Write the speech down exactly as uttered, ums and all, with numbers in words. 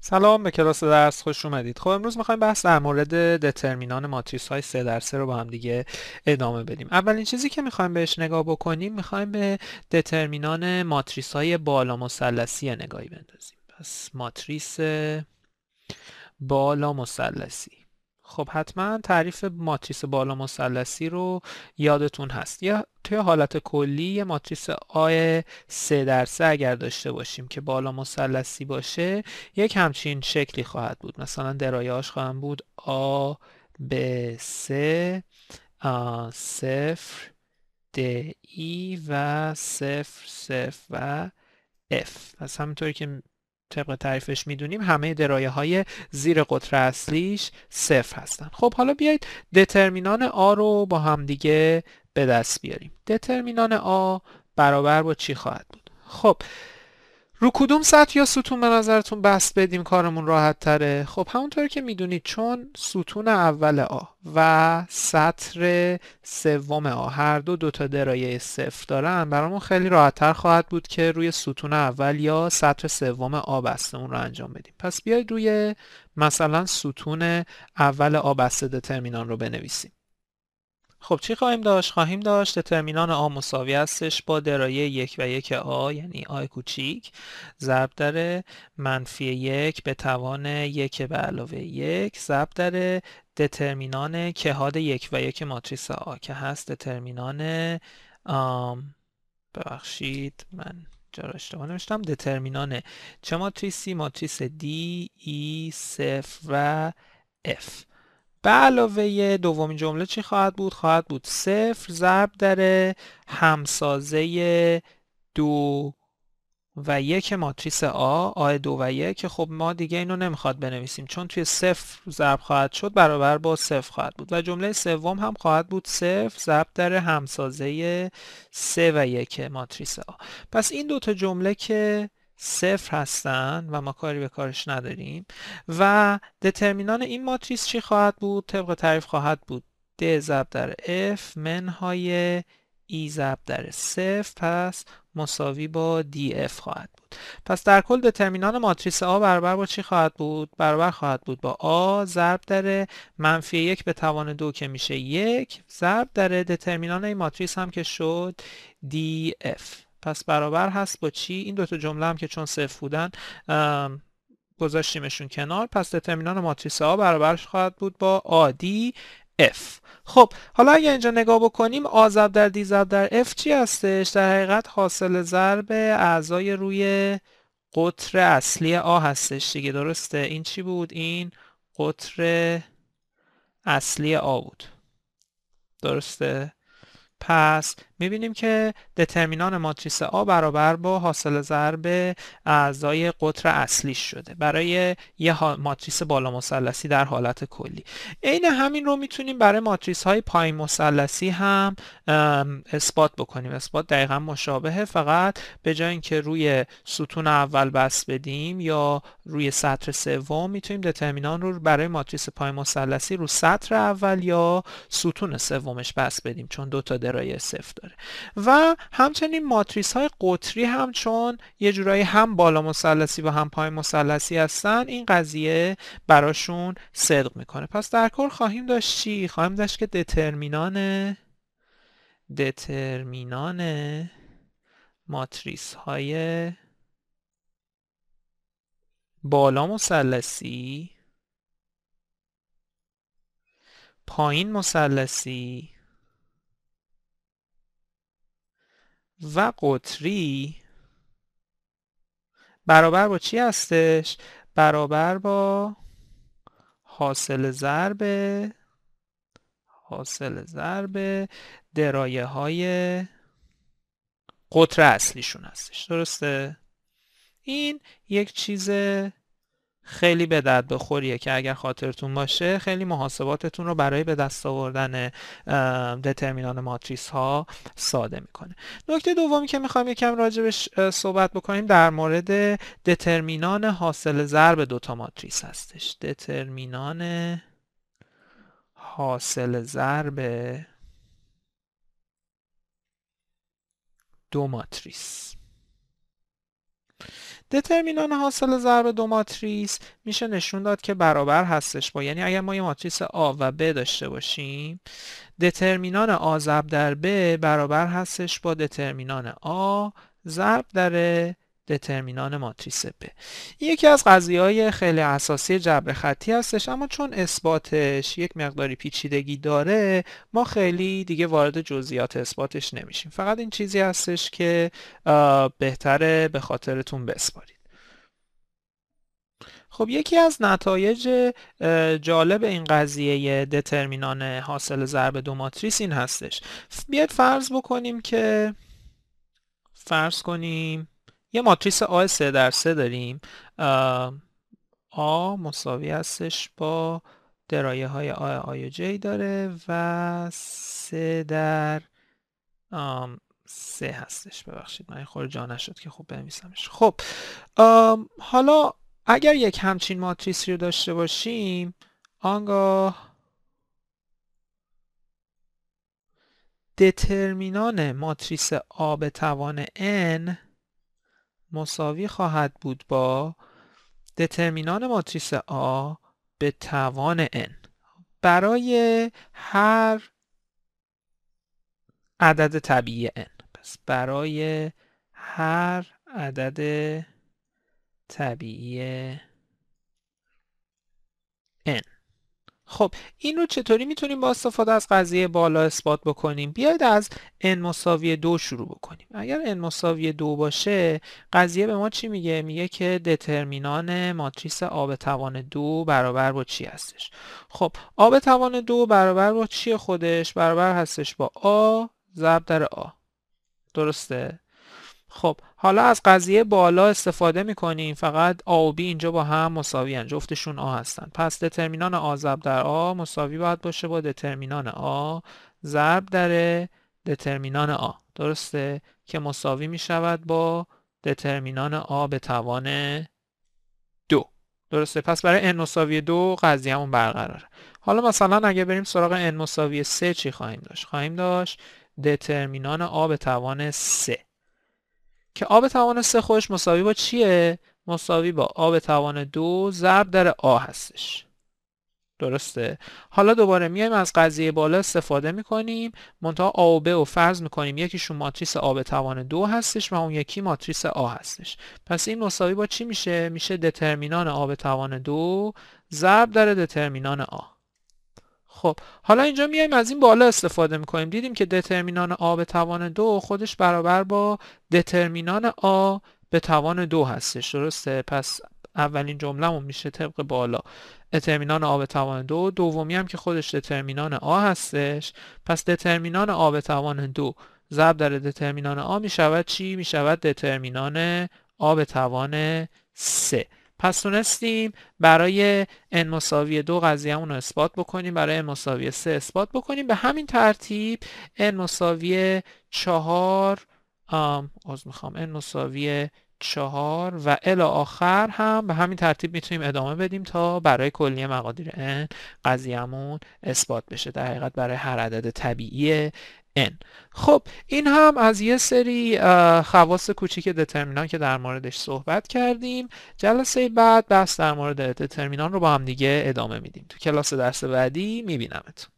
سلام، به کلاس درس خوش اومدید. خب امروز میخوایم بحث در مورد دترمینان ماتریس های سه در سه رو با هم دیگه ادامه بدیم. اولین چیزی که میخوایم بهش نگاه بکنیم، میخوایم به دترمینان ماتریس های بالا مثلثی نگاهی بندازیم. پس ماتریس بالا مثلثی. خب حتما تعریف ماتریس بالا مثلثی رو یادتون هست. یا توی حالت کلی یه ماتریس آی سه در سه اگر داشته باشیم که بالا مثلثی باشه، یک همچین شکلی خواهد بود. مثلا درایه‌اش خواهند بود آ ب سه صفر د ای و صفر صفر و اف. پس همینطوری که طبق تعریفش میدونیم همه درایه های زیر قطر اصلیش صفر هستن. خب حالا بیایید دترمینان آ رو با همدیگه به دست بیاریم. دترمینان آ برابر با چی خواهد بود؟ خب رو کدوم سطح یا ستون به نظرتون بست بدیم کارمون راحت تره؟ خب همونطور که میدونید چون ستون اول آ و سطر سوم آ هر دو دوتا درایه صفر دارن، برامون خیلی راحت تر خواهد بود که روی ستون اول یا سطر سوم آ بستمون رو انجام بدیم. پس بیاید روی مثلا ستون اول آ بسته دترمینان رو بنویسیم. خب چی خواهیم داشت؟ خواهیم داشت دترمینان آ مساوی هستش با درایه یک و یک آ، یعنی آ کوچیک ضرب در منفی یک به توان یک به علاوه یک ضرب در دترمینان کهاد یک و یک ماتریس آ که هست دترمینان آم ببخشید من جا اشتباه نوشتم دترمینان چه ماتریسی؟ ماتریس دی، ای، صفر و اف. به علاوه دومین جمله چی خواهد بود؟ خواهد بود صفر ضرب در همسازه دو و یک ماتریس آ، آ دو و یک، که خب ما دیگه اینو نمیخواد بنویسیم چون توی صفر ضرب خواهد شد، برابر با صفر خواهد بود. و جمله سوم هم خواهد بود صفر ضرب در همسازه سه و یک ماتریس آ. پس این دوتا جمله که صفر هستن و ما کاری به کارش نداریم و دترمینان این ماتریس چی خواهد بود؟ طبق تعریف خواهد بود د ضرب در اف منهای ای ضرب در صفر، پس مساوی با دی اف خواهد بود. پس در کل دترمینان ماتریس آ برابر با چی خواهد بود؟ برابر خواهد بود با آ ضرب در منفی یک به توان دو که میشه یک ضرب در دترمینان این ماتریس هم که شد دی اف. پس برابر هست با چی؟ این دوتا جمله هم که چون صفر بودن گذاشتیمشون کنار. پس دترمینان ماتریس آ برابرش خواهد بود با آ دی اف. خب حالا اگه اینجا نگاه بکنیم آ ضرب در دی ضرب در اف چی هستش؟ در حقیقت حاصل ضرب اعضای روی قطر اصلی آ هستش دیگه، درسته؟ این چی بود؟ این قطر اصلی آ بود، درسته؟ پس میبینیم که دترمینان ماتریس آ برابر با حاصل ضرب اعضای قطر اصلیش شده برای یه ماتریس بالا مثلثی در حالت کلی. عین همین رو میتونیم برای ماتریس های پایین مثلثی هم اثبات بکنیم. اثبات دقیقا مشابهه، فقط به جای اینکه روی ستون اول بست بدیم یا روی سطر سوم، میتونیم دترمینان رو برای ماتریس پایین مثلثی رو سطر اول یا ستون سومش بست بدیم چون دو تا درایه صفر داره. و همچنین ماتریس های قطری هم چون یه جورایی هم بالا مثلثی و هم پایین مثلثی هستن، این قضیه براشون صدق میکنه. پس در کل خواهیم داشت چی؟ خواهیم داشت که دترمینان دترمینان ماتریس های بالا مثلثی پایین مثلثی و قطری برابر با چی هستش؟ برابر با حاصل ضرب حاصل ضرب درایه های قطر اصلیشون هستش، درسته؟ این یک چیز خیلی به درد بخوریه که اگر خاطرتون باشه خیلی محاسباتتون رو برای به دست آوردن دترمینان ماتریس ها ساده میکنه. نکته دومی که میخوایم یکم راجبش صحبت بکنیم در مورد دترمینان حاصل ضرب دوتا ماتریس هستش. دترمینان حاصل ضرب دو ماتریس دترمینان حاصل ضرب دو ماتریس میشه نشون داد که برابر هستش با، یعنی اگر ما یه ماتریس A و B داشته باشیم، دترمینان A ضرب در B برابر هستش با دترمینان A ضرب در دترمینان ماتریس B. این یکی از قضیه‌های خیلی اساسی جبر خطی هستش، اما چون اثباتش یک مقداری پیچیدگی داره ما خیلی دیگه وارد جزئیات اثباتش نمیشیم، فقط این چیزی هستش که بهتره به خاطرتون بسپارید. خب یکی از نتایج جالب این قضیه دترمینان حاصل ضرب دو ماتریس این هستش. بیاید فرض بکنیم که فرض کنیم یه ماتریس آ سه در سه داریم، آ مساوی هستش با درایه های آ آی جی داره و سه در سه هستش. ببخشید من خور جا نشد که خوب بنویسمش. خب حالا اگر یک همچین ماتریسی رو داشته باشیم، آنگاه دترمینان ماتریس آ به توان n مساوی خواهد بود با دترمینان ماتریس A به توان n برای هر عدد طبیعی n. پس برای هر عدد طبیعی n. خب این رو چطوری میتونیم با استفاده از قضیه بالا اثبات بکنیم؟ بیاید از n مساوی دو شروع بکنیم. اگر n مساوی دو باشه، قضیه به ما چی میگه؟ میگه که دترمینان ماتریس A به توان دو برابر با چی هستش؟ خب A به توان دو برابر با چی خودش؟ برابر هستش با A ضرب در A. درسته؟ خب حالا از قضیه بالا استفاده میکنیم، فقط A و B اینجا با هم مساوی هستند، جفتشون A هستند. پس دترمینان A ضرب در A مساوی باید باشه با دترمینان A ضرب در دترمینان A، درسته؟ که مساوی میشود با دترمینان A به توان دو، درسته؟ پس برای n مساوی دو قضیه همون برقراره. حالا مثلا اگه بریم سراغ n مساوی سه چی خواهیم داشت؟ خواهیم داشت دترمینان A به توان سه، که A به توان سه خودش مساوی با چیه؟ مساوی با A به توان دو ضرب در A هستش، درسته؟ حالا دوباره میایم از قضیه بالا استفاده میکنیم، منتها A و B رو فرض میکنیم یکیشون ماتریس A به توان دو هستش و اون یکی ماتریس A هستش. پس این مساوی با چی میشه؟ میشه دترمینان A به توان دو ضرب در دترمینان A. خب حالا اینجا میایم از این بالا استفاده میکنیم، دیدیم که دترمینان A به توان دو خودش برابر با دترمینان A به توان دو هستش، درسته؟ پس اولین جمله‌مون میشه طبق بالا دترمینان A به توان دو، دومی هم که خودش دترمینان A هستش. پس دترمینان A به توان دو ضرب در دترمینان A میشود چی؟ میشود دترمینان A به توان سه. پس تونستیم برای n مساوی دو قضیه‌مون رو اثبات بکنیم، برای n مساوی سه اثبات بکنیم. به همین ترتیب n مساوی چهار از میخوام n مساوی چهار و الی آخر هم به همین ترتیب میتونیم ادامه بدیم تا برای کلیه مقادیر n قضیه‌مون اثبات بشه، در حقیقت برای هر عدد طبیعی n. خب این هم از یه سری خواص کوچیک دترمینان که در موردش صحبت کردیم. جلسه بعد بحث در مورد دترمینان رو با هم دیگه ادامه میدیم. تو کلاس درس بعدی میبینمتون.